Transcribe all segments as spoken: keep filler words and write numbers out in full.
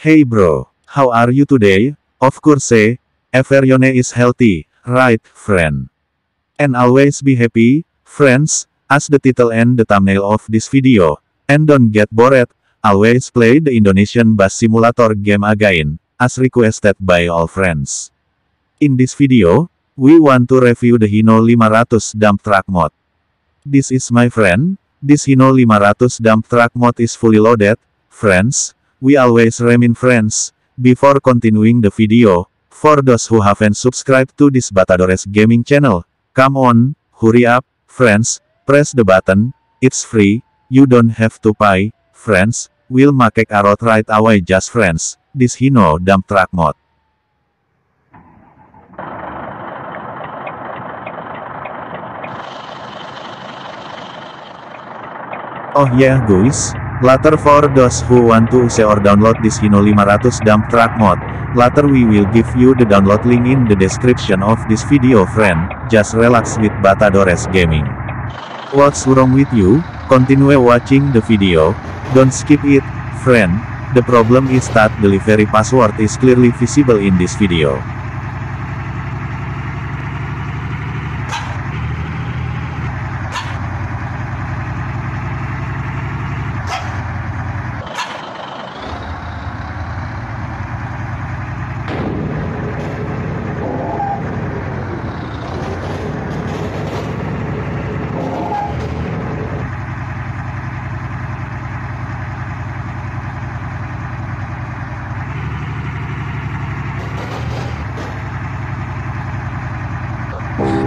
Hey bro, how are you today? Of course, everyone is healthy, right, friend? And always be happy, friends, as the title and the thumbnail of this video. And don't get bored, always play the Indonesian bus simulator game again, as requested by all friends. In this video, we want to review the Hino five hundred dump truck mod. This is my friend, this Hino five hundred dump truck mod is fully loaded, friends. We always remain friends. Before continuing the video, for those who haven't subscribed to this Batadoress Gaming channel, come on, hurry up, friends, press the button, it's free, you don't have to pay, friends, we'll make a road right away just friends, this Hino dump truck mod. Oh yeah guys, later for those who want to use or download this Hino five hundred dump truck mod, later we will give you the download link in the description of this video friend, just relax with Batadoress Gaming. What's wrong with you? Continue watching the video, don't skip it, friend, the problem is that delivery password is clearly visible in this video.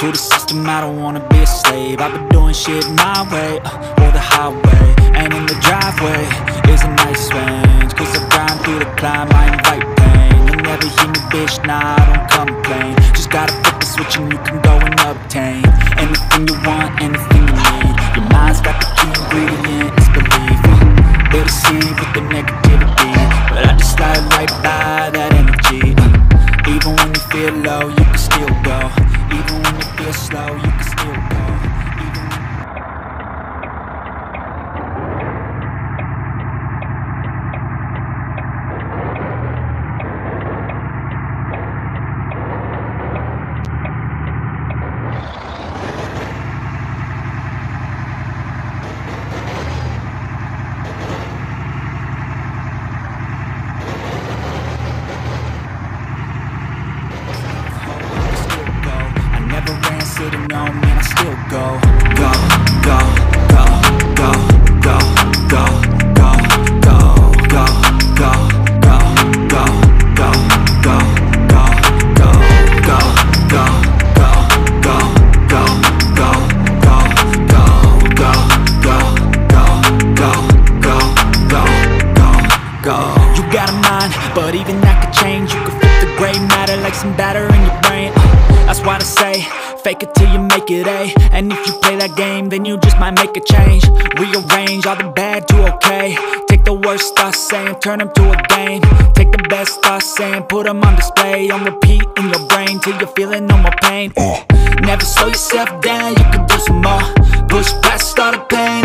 To the system, I don't wanna be a slave. I've been doing shit my way, uh, or the highway. And in the driveway is a nice range. Cause I grind through the climb, I invite pain. You'll never hear me, bitch, nah, I don't complain. Just gotta flip the switch and you can go and obtain anything you want, anything you need. Your mind's got the key ingredient, it's belief. uh, They deceive with the negativity, but I just slide right by that energy. uh, Even when you feel low, you can still go. Even when you feel slow, you can still go. Even fake it till you make it A. And if you play that game, then you just might make a change. Rearrange all the bad to okay. Take the worst thoughts saying, turn them to a game. Take the best thoughts saying, put them on display. On repeat in your brain till you're feeling no more pain. uh. Never slow yourself down, you can do some more. Push past all the pain.